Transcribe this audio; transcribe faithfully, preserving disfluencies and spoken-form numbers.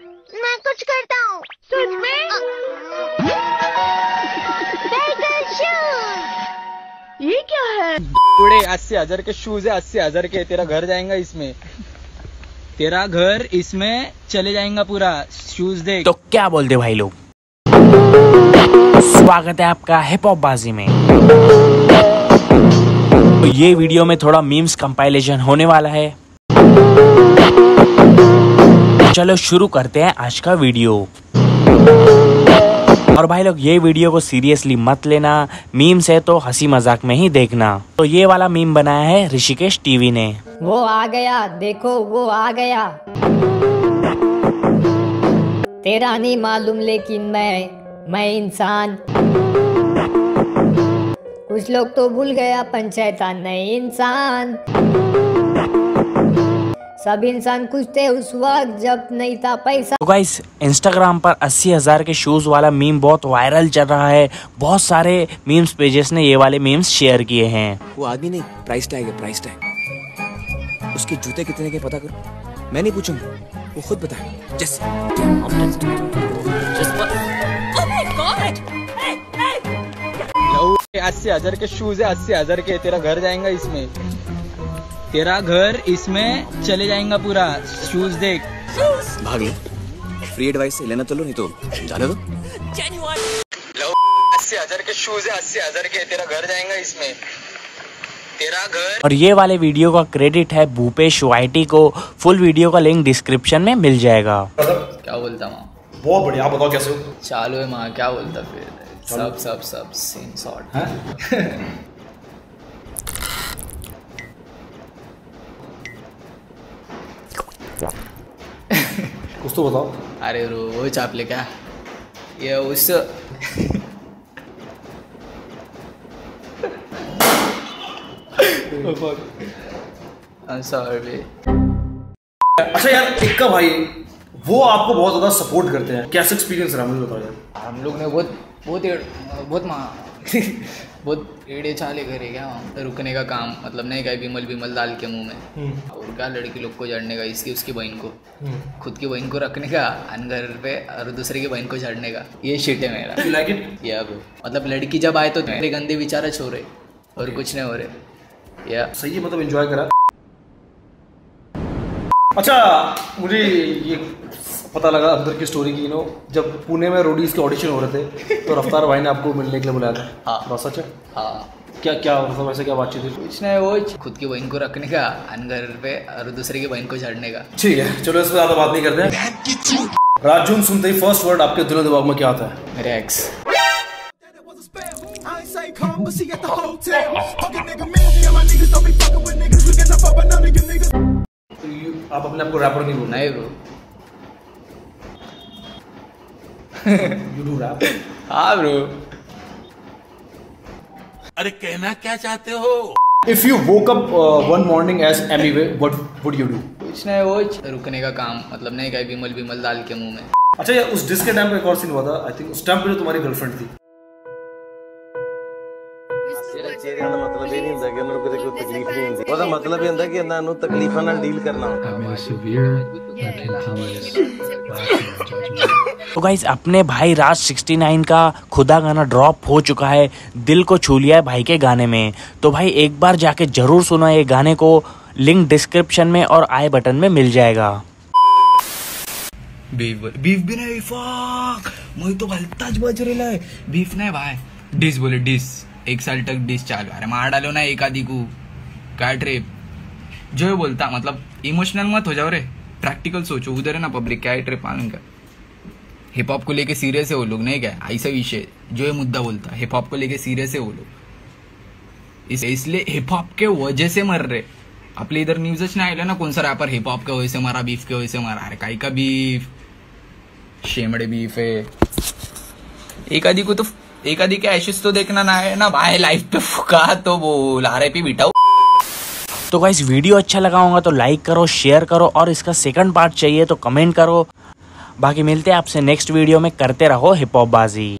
मैं कुछ करता हूँ सच में। साइकिल शूज ये क्या है? बड़े अस्सी हजार के शूज है, अस्सी हजार के। तेरा घर जाएगा इसमें, तेरा घर इसमें चले जाएगा पूरा। शूज देख तो क्या बोलते भाई लोग। स्वागत है आपका हिप हॉप बाजी में। तो ये वीडियो में थोड़ा मीम्स कंपाइलेशन होने वाला है, चलो शुरू करते हैं आज का वीडियो। और भाई लोग ये वीडियो को सीरियसली मत लेना, मीम्स है तो हंसी मजाक में ही देखना। तो ये वाला मीम बनाया है ऋषिकेश टीवी ने। वो आ गया देखो, वो आ गया, तेरा नहीं मालूम लेकिन मैं मैं इंसान। कुछ लोग तो भूल गया पंचायता नहीं इंसान। सब इंसान कुछ थे उस वक्त जब नहीं था पैसा। तो गाइस इंस्टाग्राम पर अस्सी हजार के शूज वाला मीम बहुत वायरल चल रहा है। बहुत सारे मीम्स पेजेस ने ये वाले मीम्स शेयर किए हैं। वो आदमी नहीं, प्राइस टैग है, प्राइस टैग। उसके जूते कितने के पता करो, मैं नहीं पूछूंगा, वो खुद बताए। जैसे अस्सी हजार के शूज है, अस्सी हजार के। तेरा घर जाएगा इसमें, तेरा घर इसमें चले जाएगा पूरा। शूज देख भाग ले। फ्री एडवाइस लेना तो लो, नहीं तो जाने दो। अस्सी हजार के शूज है, अस्सी हजार के। तेरा घर जाएगा इसमें, तेरा घर। और ये वाले वीडियो का क्रेडिट है भूपेश वाइटी को। फुल वीडियो का लिंक डिस्क्रिप्शन में मिल जाएगा। क्या बोलता माँ, बहुत बढ़िया। आप बताओ कैसे हो? चालू है माँ। क्या बोलता फिर? सब सब सब सेम सॉर्ट। कुछ तो बताओ। अरे रोज आप ले क्या ये उस सॉरी। अच्छा यार टिक्का भाई वो आपको बहुत ज्यादा सपोर्ट करते हैं, कैसा एक्सपीरियंस रहा मुझे बताओ यार। हम लोग ने बहुत बहुत बहुत माँ बहुत एड़े चाले करे क्या वहाँ। रुकने का काम मतलब नहीं, क्या बिमल बिमल डाल के मुंह में, और क्या लड़की लोग को झड़ने का, इसकी उसकी बहन को, खुद की बहन को रखने का अन घर पे, और दूसरे की बहन को झड़ने का। ये शिट है मेरा। You like it? या मतलब लड़की जब आए तो मेरे गंदे विचार छो रहे और कुछ नहीं हो रहे। या सही है, मतलब एंजॉय करा। अच्छा मुझे ये पता लगा अंदर की स्टोरी की, नो जब पुणे में रोडीज के ऑडिशन हो रहे थे तो रफ्तार भाई ने आपको मिलने के लिए बुलाया था। हाँ सच है। हाँ क्या क्या मतलब ऐसे क्या बातचीत हुई? कुछ नहीं, वो खुद की बहन को रखने का अन घर पे और दूसरे की बहन को झड़ने का। ठीक है चलो इस पर ज़्यादा बात नहीं करते हैं। राजून सुनते ही फर्स्ट वर्ड आपके दिलो दिमाग में क्या आता है? मेरे एक्स। आप अपने आपको रैपर नहीं बोलना है ब्रो। You do rap? हाँ bro। अरे कहना क्या चाहते हो? If you woke up uh, one morning as Amway, what would you do? कुछ नहीं, वो रुकने का काम मतलब नहीं, क्या बिमल बिमल डाल के मुंह में। अच्छा यार उस डिस्क के टाइम पे एक और सीन हुआ था, आई थिंक उस टाइम पे जो तुम्हारी गर्लफ्रेंड थी। तेरा चेहरे का मतलब ये नहीं होता कि मेरे को देखो तकलीफ नहीं होती, उसका मतलब ये होता कि ना नो तकलीफा ना डील करना। तो गाइस अपने भाई राज सिक्सटी नाइन का खुदा गाना ड्रॉप हो चुका है। दिल को छू लिया है भाई के गाने में। तो भाई एक बार जाके जरूर सुना ये गाने को, लिंक डिस्क्रिप्शन में और आई बटन में मिल जाएगा। बीफ बीफ भी नहीं, फक मैं तो भलताज बज रेला है। बीफ नहीं भाई, डिस बोले डिस। एक साल तक डिस चालू। अरे मार डालो ना एक आदि को, क्या ट्रिप जो बोलता मतलब इमोशनल मत हो जाओ रे, प्रैक्टिकल सोचो। उधर है ना पब्लिक, क्या ट्रिप आने का। हिप हॉप को लेके सीरियस है वो लोग, नहीं क्या ऐसा विषय जो ये मुद्दा बोलता। हिप हॉप को लेके सीरियस है वो लोग, इस इसलिए हिप हॉप के वजह से मर रहे। आपले इधर न्यूजच नहीं आएगा ना कौन सा रैपर हिप हॉप के वजह से मारा, बीफ के वजह से मारा। अरे काई का बीफ, शेमड़े बीफ है। एक आदि को तो एक आदि के ऐशेस तो देखना ना है ना भाई, लाइफ पे फुका तो बोल आर पी बिठाओ। तो गाइस वीडियो अच्छा लगा होगा तो लाइक करो, शेयर करो, और इसका सेकंड पार्ट चाहिए तो कमेंट करो। बाकी मिलते हैं आपसे नेक्स्ट वीडियो में। करते रहो हिप हॉप बाजी।